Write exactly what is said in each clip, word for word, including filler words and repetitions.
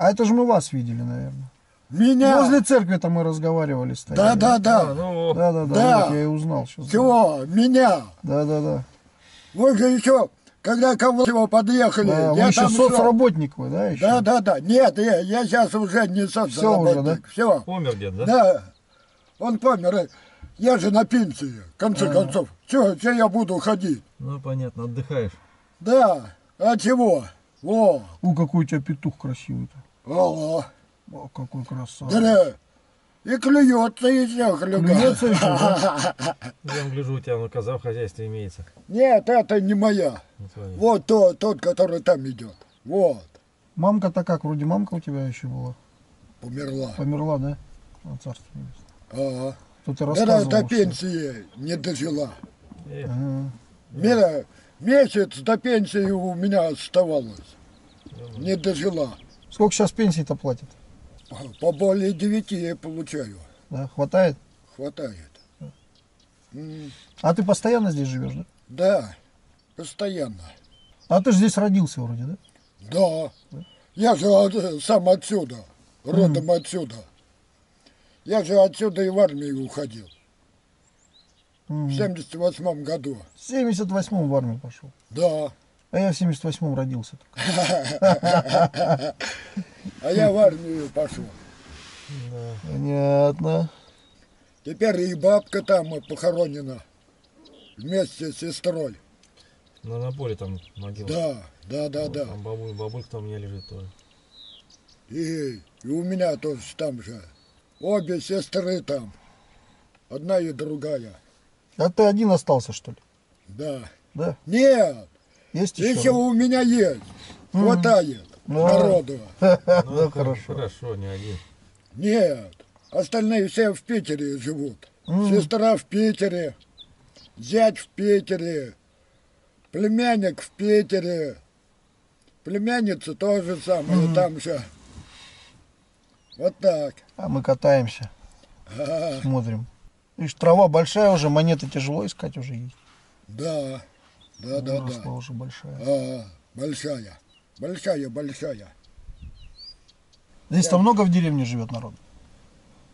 А это же мы вас видели, наверное. Меня. Возле церкви-то мы разговаривали. Стояли. Да, да, да. Ну, да, да, да. Да. Вот я и узнал. Сейчас. Чего? Меня. Да, да, да. Вы же еще, когда кого-то подъехали. Да, я вы там еще соцработник вы, да? Еще? Да, да, да. Нет, я, я сейчас уже не соцработник. Все уже, да? Помер дед, да? Да. Он помер. Я же на пенсии, в конце а -а -а. концов. Все, все, я буду ходить. Ну, понятно, отдыхаешь. Да. А чего? О. О, какой у тебя петух красивый-то. О, О, какой красавец. Да, и клюется еще, хлюка. Клюется еще, да? Я гляжу, у тебя на коза в хозяйстве имеется. Нет, это не моя. Не вот тот, тот, который там идет. Вот. Мамка-то как? Вроде мамка у тебя еще была. Померла. Померла, да? На царство небесное. Ага. Она до пенсии не дожила. Ага. Мира, месяц до пенсии у меня оставалось. Не дожила. Сколько сейчас пенсии-то платят? По более девяти я получаю. Да, хватает? Хватает. А ты постоянно здесь живешь, да? Да, постоянно. А ты же здесь родился вроде, да? Да. Да. Я же сам отсюда, родом mm. отсюда. Я же отсюда и в армию уходил. Mm. В семьдесят восьмом году. В семьдесят восьмом в армию пошел? Да. А я в семьдесят восьмом родился. А я в армию пошел. Да. Понятно. Теперь и бабка там похоронена вместе с сестрой. На, на поле там могила. Да, да, да, вот, да. Там бабуль, бабулька там у меня лежит тоже. И, и у меня тоже там же. Обе сестры там. Одна и другая. А ты один остался, что ли? Да. Да? Нет. Есть еще? Еще у меня есть. Mm-hmm. Хватает. Ну, народу. Ну, хорошо. Хорошо, не один. Нет. Остальные все в Питере живут. Mm. Сестра в Питере. Зять в Питере. Племянник в Питере. Племянница тоже самое mm. там же. Вот так. А мы катаемся. А-а-а. Смотрим. Видишь, трава большая уже, монеты тяжело искать уже есть. Да. Да, да, да. Трава уже большая. А-а-а. Большая. Большая, большая. Здесь-то много в деревне живет народ?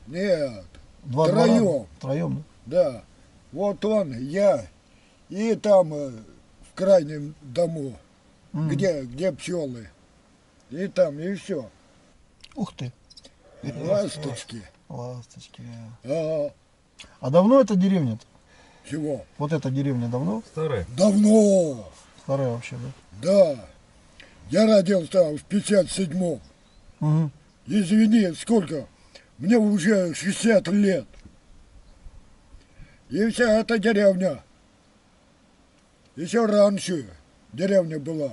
Нет. Два троем. Троем, да? Да. Вот он, я. И там в крайнем дому, mm. где, где пчелы. И там, и все. Ух ты. Ласточки. Ласточки. А, а давно эта деревня-то? Чего? Вот эта деревня давно? Старая. Давно. Старая вообще, да? Да. Я родился в пятьдесят седьмом. Угу. Извини, сколько? Мне уже шестьдесят лет. И вся эта деревня. Еще раньше деревня была.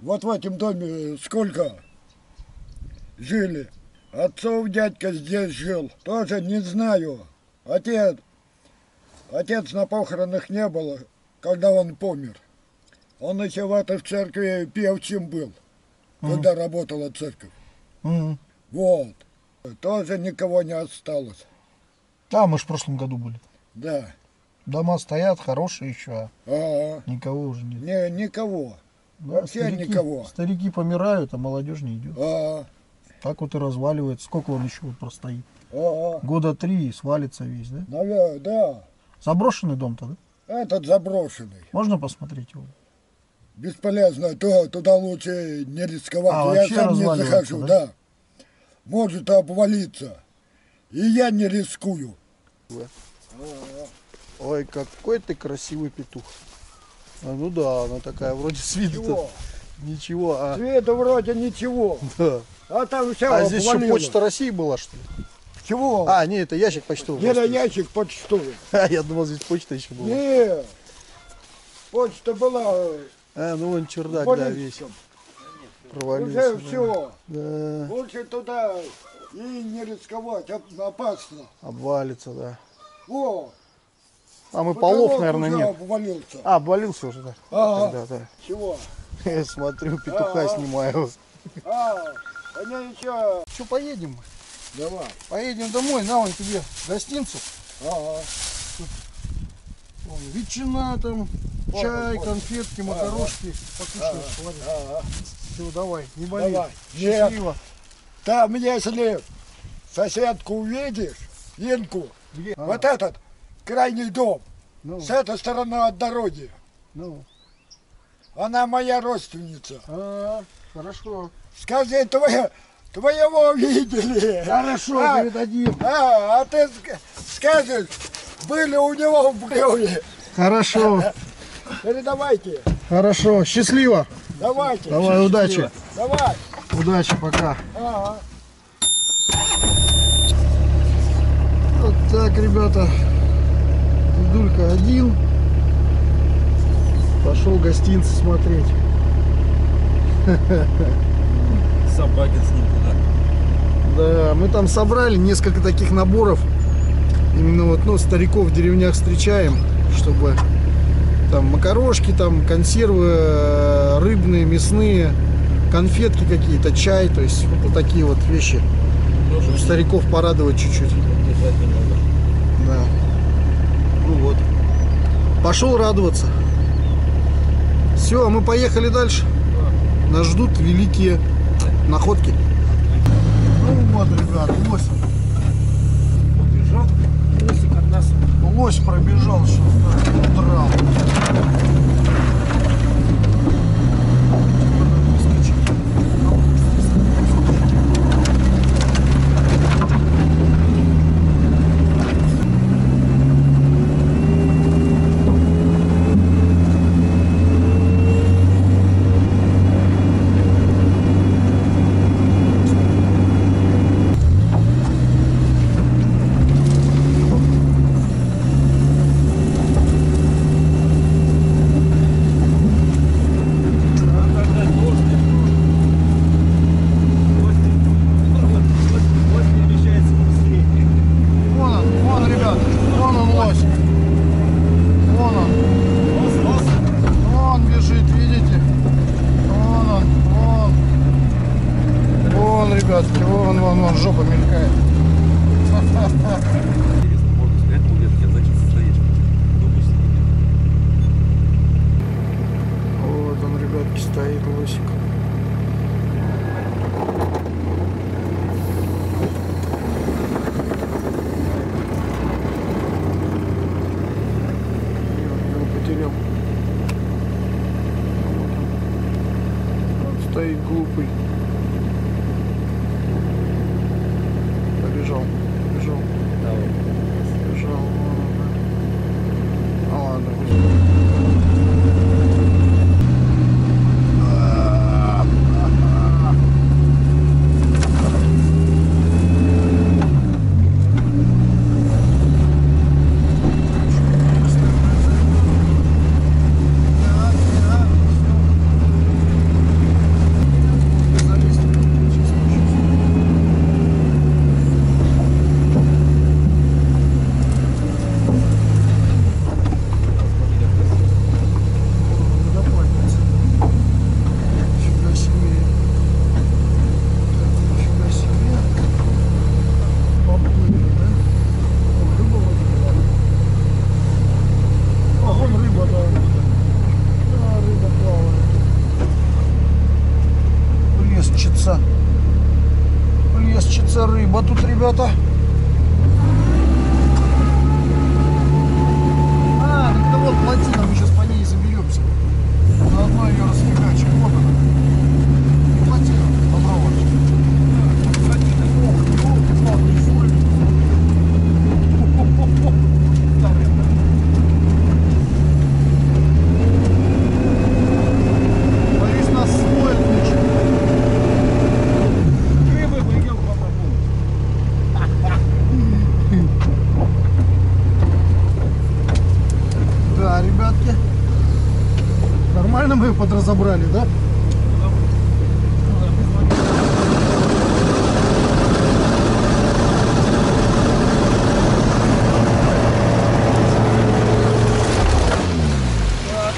Вот в этом доме сколько жили. Отцов дядька здесь жил. Тоже не знаю. Отец, отец на похоронах не было, когда он помер. Он еще в этой церкви певчим был, mm. когда работала церковь. Mm. Вот. Тоже никого не осталось. Да, мы же в прошлом году были. Да. Дома стоят, хорошие еще. А -а -а. Никого уже нет. Не, никого. Да, вообще старики, никого. Старики помирают, а молодежь не идет. А -а -а. Так вот и разваливает. Сколько он еще простоит? А -а -а. Года три и свалится весь, да? Наверное, да. Заброшенный дом-то, да? Этот заброшенный. Можно посмотреть его? Бесполезно, то туда лучше не рисковать. А, я сам не захожу, да? Да. Может обвалиться. И я не рискую. Ой, какой ты красивый петух. А, ну да, она такая вроде с виду. Ничего. А... С виду вроде ничего. Да. А там все обвалилось. А здесь еще Почта России была, что ли? Чего? А, нет, это ящик почтовый. Нет, это ящик почтовый. А, я думал, здесь почта еще была. Нет. Почта была... А, ну вон чердак, да, весь провалился. Уже все. Да. Больше туда и не рисковать, опасно. Обвалится, да. О! А мы потолок, полов, наверное, нет. Обвалился. А, обвалился уже, да. А -а -а. Тогда, да. Чего? Я смотрю, петуха а -а -а. снимаю. А, -а, а они еще... Что, поедем мы? Давай. Поедем домой, на вон тебе гостинцу. А -а -а. Вон, ветчина там. Чай, конфетки, макарошки. Покушаешь, ладно. Все, давай, не болей. Счастливо. Там, если соседку увидишь, Инку, а. вот этот крайний дом, ну. с этой стороны от дороги. Ну. Она моя родственница. А, хорошо. Скажи, твоя... Твоего видели. Хорошо, а, передадим. А, а ты скажешь, были у него в бревне. Хорошо. Передавайте. Хорошо, счастливо. Давайте. Давай, счастливо. Удачи. Давай. Удачи, пока. Ага. Вот так, ребята. Дедулька один. Пошел гостинцы смотреть. Собаки с ним туда. Да, мы там собрали несколько таких наборов. Именно вот, ну, стариков в деревнях встречаем, чтобы там макарошки, там консервы рыбные, мясные, конфетки какие-то, чай, то есть вот такие вот вещи, чтобы стариков порадовать чуть-чуть. Да. Ну вот. Пошел радоваться. Все, мы поехали дальше. Нас ждут великие находки. Ну вот, ребят, лось пробежал. Лосик от нас. Лось пробежал, что удрал. Глупый. Побежал, побежал. Давай. Побежал. А ладно. Рыба тут, ребята. А, это вот плотина, мы сейчас по ней заберемся. Заодно ее расфигачим. Вот она. Плотина, попробуем. Нормально мы ее подразобрали, да? Так,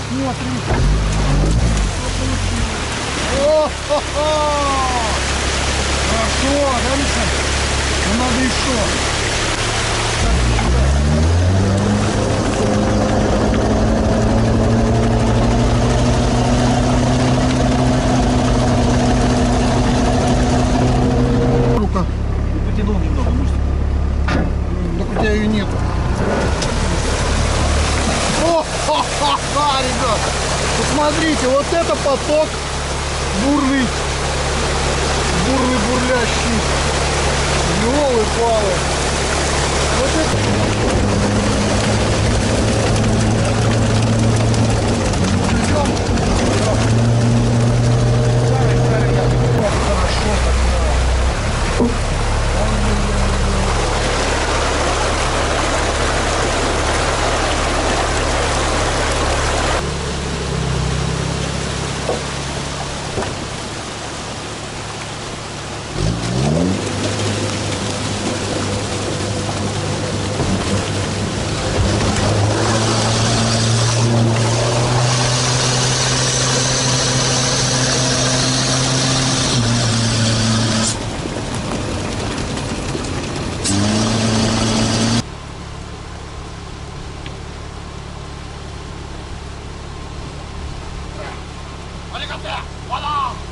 смотри. О-хо-хо! Хорошо, дальше. Но надо еще. Thank you. хотя ее нету. О, ха-ха-ха, ребят, посмотрите, вот это поток бурный, бурный, бурлящий, елы палы. Вот это. Хорошо так.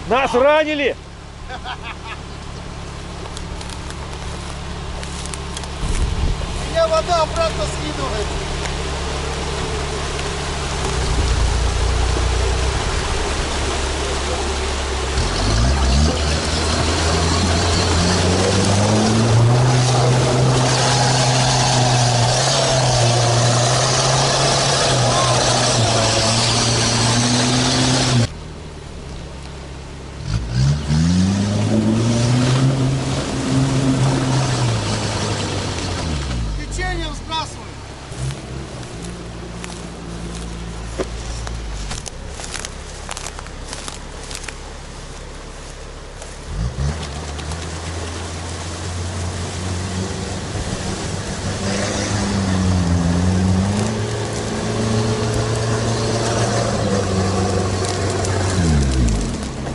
Нас ранили! Меня вода обратно скидывает.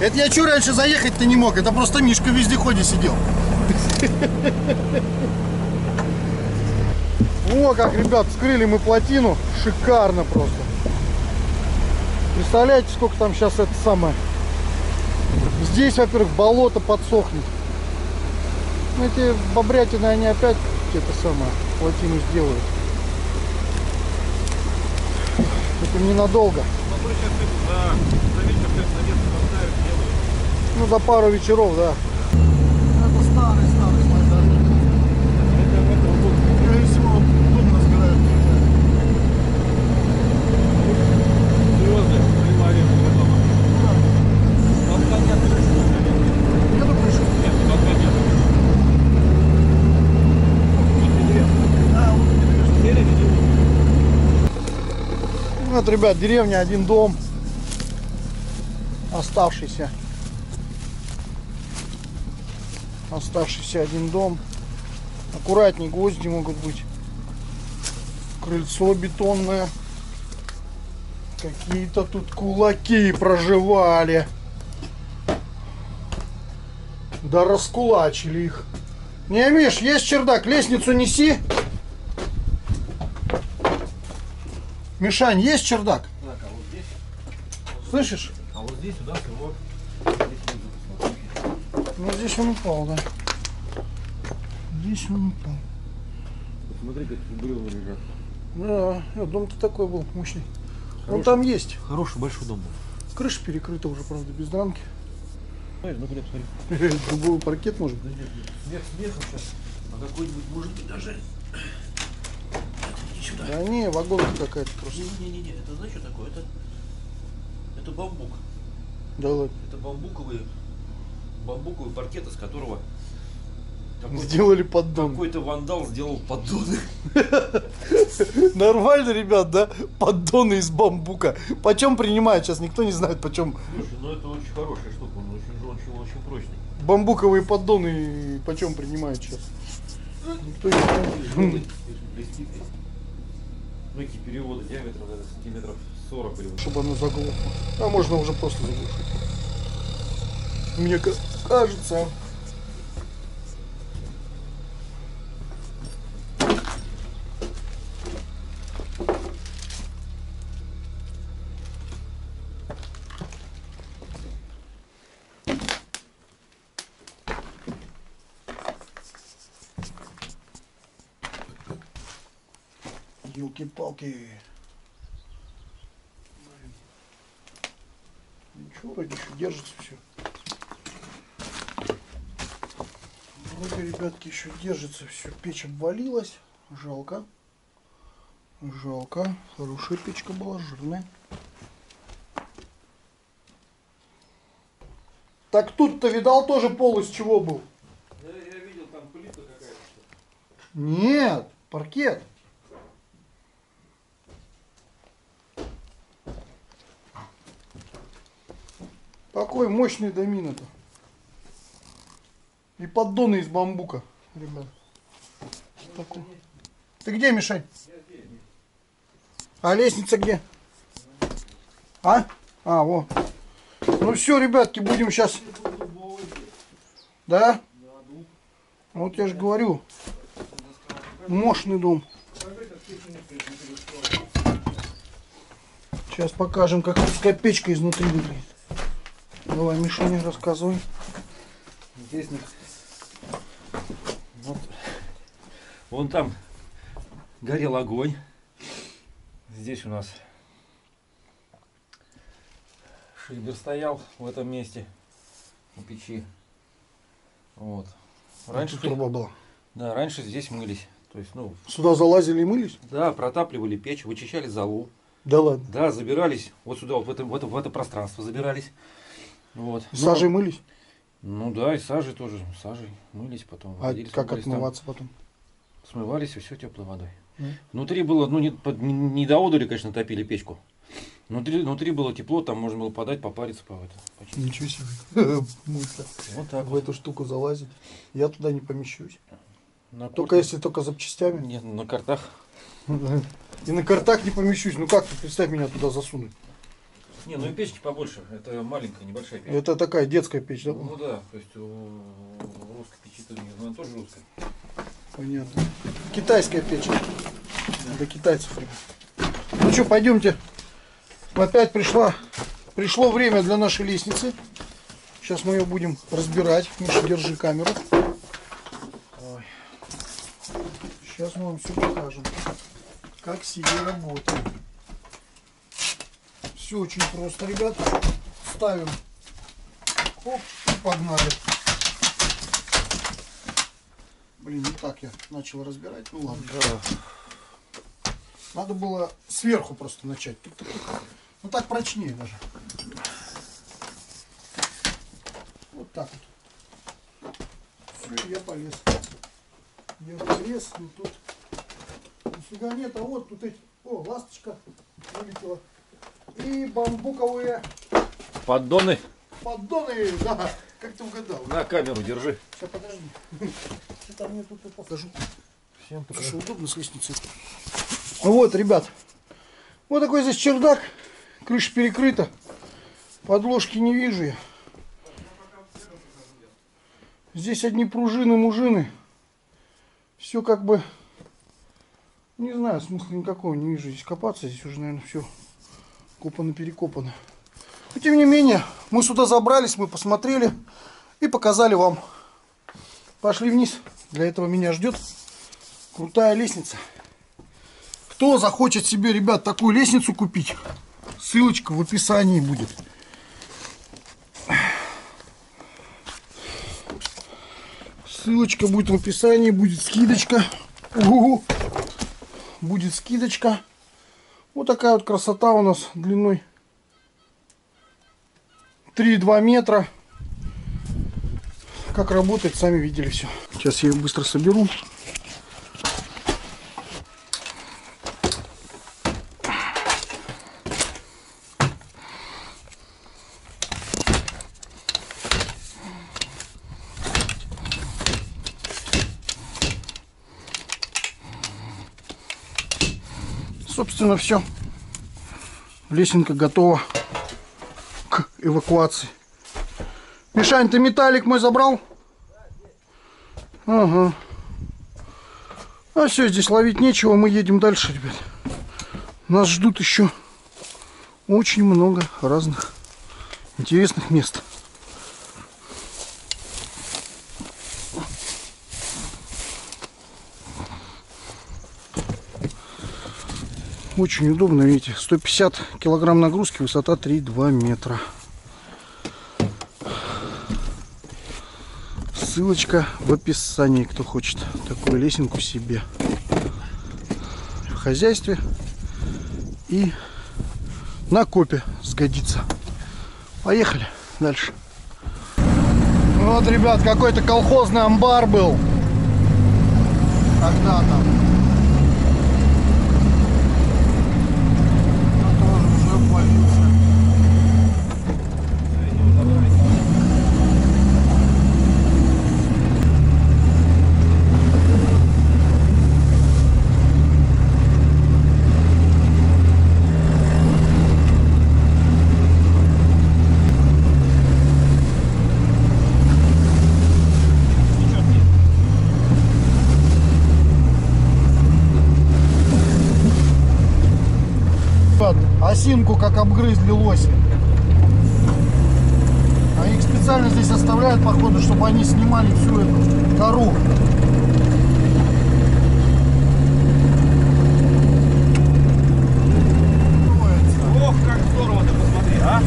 Это я что, раньше заехать-то не мог? Это просто Мишка в вездеходе сидел. О, как, ребят, вскрыли мы плотину. Шикарно просто. Представляете, сколько там сейчас это самое. Здесь, во-первых, болото подсохнет. Эти бобрятины, они опять это самое, плотину сделают. Это ненадолго. Ну, за пару вечеров, да. Это старый, старый слайдер. Это, это вот тут, скорее всего, тут разгорают. Звезды поймали. Толка нет. Нету крыши? Нет, толка нет. Тут деревня. Да, вот деревня. Вот, ребят, деревня, один дом. Оставшийся. Оставшийся один дом. Аккуратнее, гвозди могут быть. Крыльцо бетонное. Какие-то тут кулаки проживали. Да раскулачили их. Не, Миш, есть чердак, лестницу неси. Мишань, есть чердак? Так, а вот здесь? Слышишь? А вот здесь, сюда, всего. Ну здесь он упал, да. Здесь он упал. Смотри, как бревна лежат. Да, дом-то такой был мощный. Хороший, он там есть. Хороший большой дом был. Крыша перекрыта уже, правда, без дранки. Смотри, ну смотри. Дубовый паркет может быть. Вверх смехом сейчас. А какой-нибудь может быть даже. Да не, вагонка какая-то просто. Не-не-не, это знаешь, что такое? Это, это бамбук. Да ладно. Это бамбуковые. Бамбуковый паркет, из которого сделали поддон. Какой-то вандал сделал поддоны. Нормально, ребят, да? Поддоны из бамбука. Почем принимают сейчас, никто не знает, почем. Слушай, ну это очень хорошая штука, он очень, очень, очень прочный. Бамбуковые поддоны почем принимают сейчас? Никто не знает. Ну эти переводы диаметром сантиметров сорок. Чтобы оно заглохло. А можно уже просто заглушить. Мне кажется. Ёлки-палки. Ничего, вроде еще держится все. Вроде, ребятки, еще держится все. Печь обвалилась. Жалко. Жалко. Хорошая печка была, жирная. Так тут-то, видал, тоже пол из чего был? Да, я видел, там плита какая-то. Нет, паркет. Такой мощный домин-то. И поддоны из бамбука, ребят. Такой. Ты где, Мишань? А лестница где? А? А, вот. Ну все, ребятки, будем сейчас... Да? Вот я же говорю. Мощный дом. Сейчас покажем, как русская печка изнутри выглядит. Давай, Мишаня, рассказывай. Здесь... Вот. Вон там горел огонь. Здесь у нас шибер стоял в этом месте у печи. Вот. Раньше труба была. Да, раньше здесь мылись. То есть, ну, сюда залазили и мылись? Да, протапливали печь, вычищали залу. Да ладно. Да, забирались вот сюда, вот в это, в это, в это пространство забирались. Вот. Сажей ну, мылись? Ну да, и сажей тоже. Сажей мылись потом. А как отмываться там, потом? Смывались и все теплой водой. Mm. Внутри было, ну не, не до одури, конечно, топили печку. Внутри, внутри было тепло, там можно было подать, попариться, по это. Почистить. Ничего себе. Вот так. В эту штуку залазить. Я туда не помещусь. На только если только запчастями. Нет, на картах. И на картах не помещусь. Ну как ты, представь, меня туда засунуть? Не, ну и печки побольше. Это маленькая, небольшая печь. Это такая детская печь, да? Ну да, то есть у русской печи-то у нее, она тоже русская. Понятно. Китайская печь. Для китайцев. Ну что, пойдемте. Опять пришло, пришло время для нашей лестницы. Сейчас мы ее будем разбирать. Миша, держи камеру. Ой. Сейчас мы вам все покажем. Как себе работает. Все очень просто, ребят. Ставим. Оп, и погнали. Блин, не так я начал разбирать. Ну ладно. Да. Надо было сверху просто начать. Ну так прочнее даже. Вот так вот. Все, я полез. Я полез, но тут нифига нет. А вот тут эти... О, ласточка вылетела. И бамбуковые... Поддоны. Поддоны, да. Как ты угадал? На камеру держи. Сейчас, подожди. Что-то мне тут покажу. Всем покажу. Что удобно с лестницей. Вот, ребят. Вот такой здесь чердак. Крыша перекрыта. Подложки не вижу я. Здесь одни пружины-мужины. Все как бы... Не знаю, смысла никакого не вижу здесь копаться. Здесь уже, наверное, все копано-перекопано. Но, тем не менее, мы сюда забрались, мы посмотрели и показали вам. Пошли вниз. Для этого меня ждет крутая лестница. Кто захочет себе, ребят, такую лестницу купить... Ссылочка в описании будет. Ссылочка будет в описании, будет скидочка. У-у-у. Будет скидочка. Вот такая вот красота у нас длиной три и два метра. Как работает, сами видели все. Сейчас я ее быстро соберу. Собственно, все. Лесенка готова к эвакуации. Мишань, ты металлик мой забрал? Ага. А все, здесь ловить нечего. Мы едем дальше, ребят. Нас ждут еще очень много разных интересных мест. Очень удобно, видите, сто пятьдесят килограмм нагрузки, высота три и два метра. Ссылочка в описании, кто хочет такую лесенку себе в хозяйстве и на копе сгодится. Поехали дальше. Вот, ребят, какой-то колхозный амбар был когда-то. Осинку как обгрызли лоси. А их специально здесь оставляют, походу, чтобы они снимали всю эту кору. Ох, как здорово, ты посмотри, а?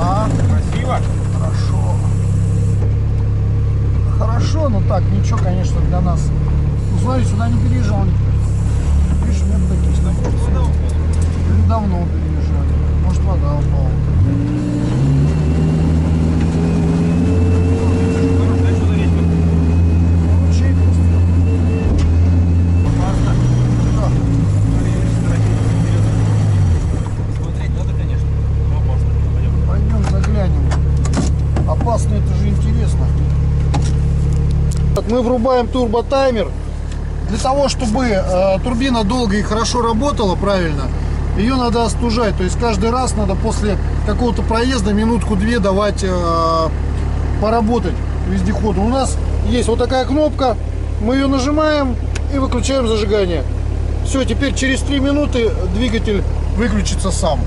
А-а-а. Красиво. Хорошо. Хорошо, но так, ничего, конечно, для нас. Ну, смотри, сюда не переезжал никто. Видишь, у меня такие станки. Давно переезжали. Может, вода упала. Смотреть надо, конечно. Но опасно. Пойдем заглянем. Опасно, это же интересно. Мы врубаем турботаймер. Для того, чтобы э, турбина долго и хорошо работала, правильно, ее надо остужать, то есть каждый раз надо после какого-то проезда минутку-две давать э, поработать вездеходу. У нас есть вот такая кнопка, мы ее нажимаем и выключаем зажигание. Все, теперь через три минуты двигатель выключится сам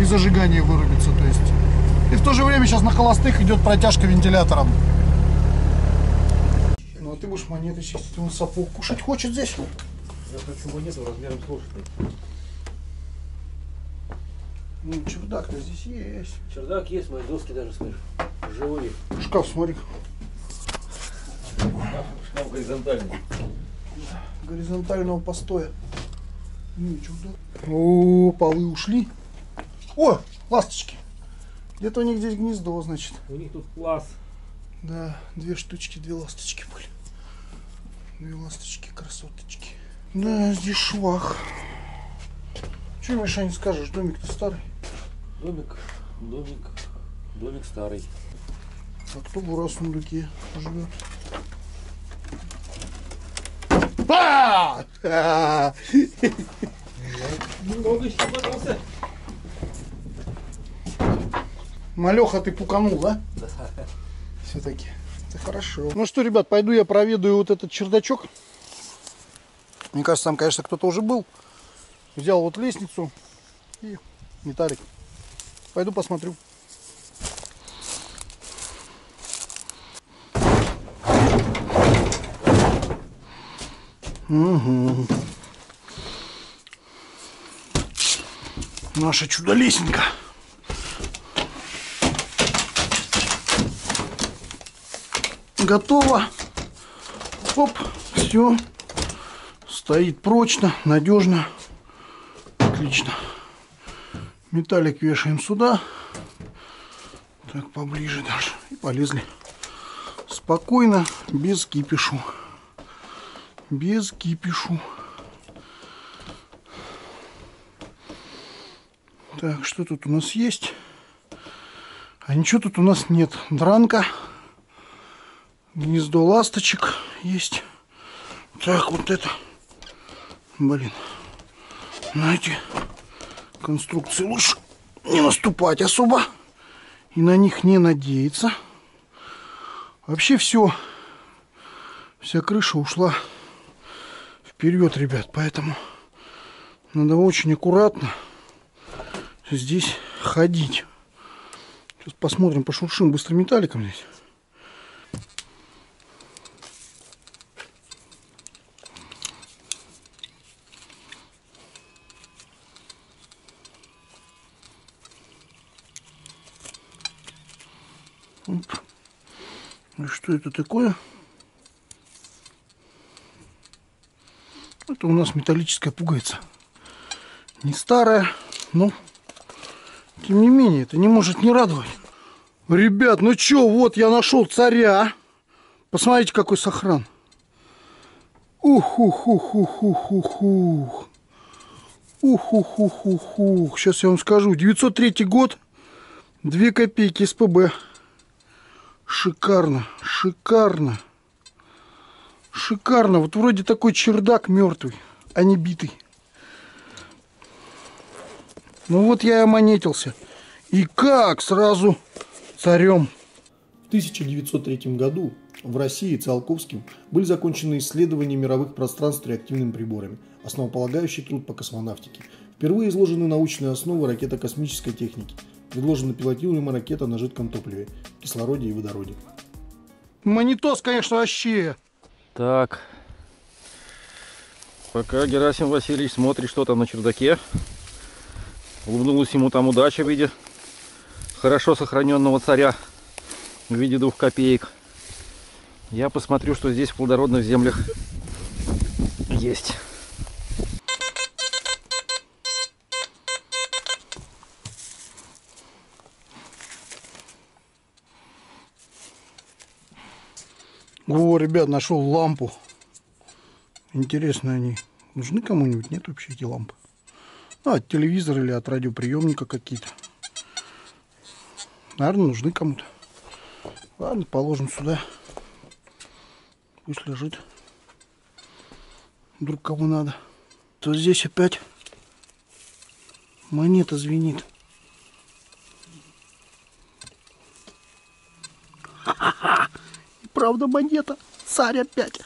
и зажигание вырубится. То есть. И в то же время сейчас на холостых идет протяжка вентилятором. Ну а ты будешь монеты чистить, он сапог кушать хочет здесь? Я хочу монету размером с лошадь. Ну, чердак-то здесь есть. Чердак есть, мои доски даже, смотри, живые. Шкаф, смотри. Шкаф, шкаф горизонтальный. Горизонтального постоя. Ну, чердак. О, полы ушли. О, ласточки. Где-то у них здесь гнездо, значит. У них тут класс. Да, две штучки, две ласточки были. Две ласточки, красоточки. Да, здесь швах. Что, Миша, не скажешь, домик-то старый? Домик, домик, домик старый. А кто в сундуке живет? А! А! Много еще подался. Малеха, ты пуканул, да? Да. Все-таки. Это хорошо. Ну что, ребят, пойду я проведаю вот этот чердачок. Мне кажется, там, конечно, кто-то уже был. Взял вот лестницу и металлик. Пойду посмотрю. Угу. Наша чудо-лесенка. Готово. Оп, все. Стоит прочно, надежно. Отлично. Металлик вешаем сюда. Так, поближе даже. И полезли. Спокойно, без кипишу. Без кипишу. Так, что тут у нас есть? А ничего тут у нас нет. Дранка. Гнездо ласточек есть. Так, вот это. Блин. На эти конструкции лучше не наступать особо и на них не надеяться. Вообще все, вся крыша ушла вперед, ребят, поэтому надо очень аккуратно здесь ходить. Сейчас посмотрим, пошуршим быстро металликом здесь. Что это такое? Это у нас металлическая пуговица. Не старая, но тем не менее это не может не радовать. Ребят, ну чё, вот я нашел царя. Посмотрите, какой сохран. Ух-ух-ух-ух-ух-ух-ух. Ух-ух-ух-ух-ух. Сейчас я вам скажу. девятьсот третий год. две копейки СПБ. Шикарно, шикарно. Шикарно. Вот вроде такой чердак мертвый, а не битый. Ну вот я и монетился. И как сразу царем. В тысяча девятьсот третьем году в России Циолковским были закончены исследования мировых пространств реактивными приборами, основополагающий труд по космонавтике. Впервые изложены научные основы ракетно-космической техники. Предложена пилотируемая ракета на жидком топливе, кислороде и водороде. Монитос, конечно, вообще. Так, пока Герасим Васильевич смотрит, что там на чердаке. Улыбнулась ему там удача в виде хорошо сохраненного царя, в виде двух копеек. Я посмотрю, что здесь в плодородных землях есть. О, ребят, нашел лампу. Интересно, они нужны кому-нибудь? Нет вообще эти лампы? А, от телевизора или от радиоприемника какие-то. Наверное, нужны кому-то. Ладно, положим сюда. Пусть лежит. Вдруг кому надо. То здесь опять монета звенит. Правда, монета. Царь опять.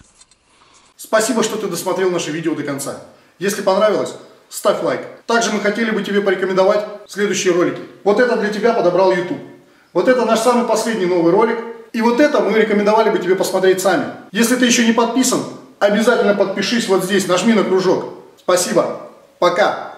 Спасибо, что ты досмотрел наше видео до конца. Если понравилось, ставь лайк. Также мы хотели бы тебе порекомендовать следующие ролики. Вот это для тебя подобрал YouTube. Вот это наш самый последний новый ролик. И вот это мы рекомендовали бы тебе посмотреть сами. Если ты еще не подписан, обязательно подпишись вот здесь, нажми на кружок. Спасибо. Пока.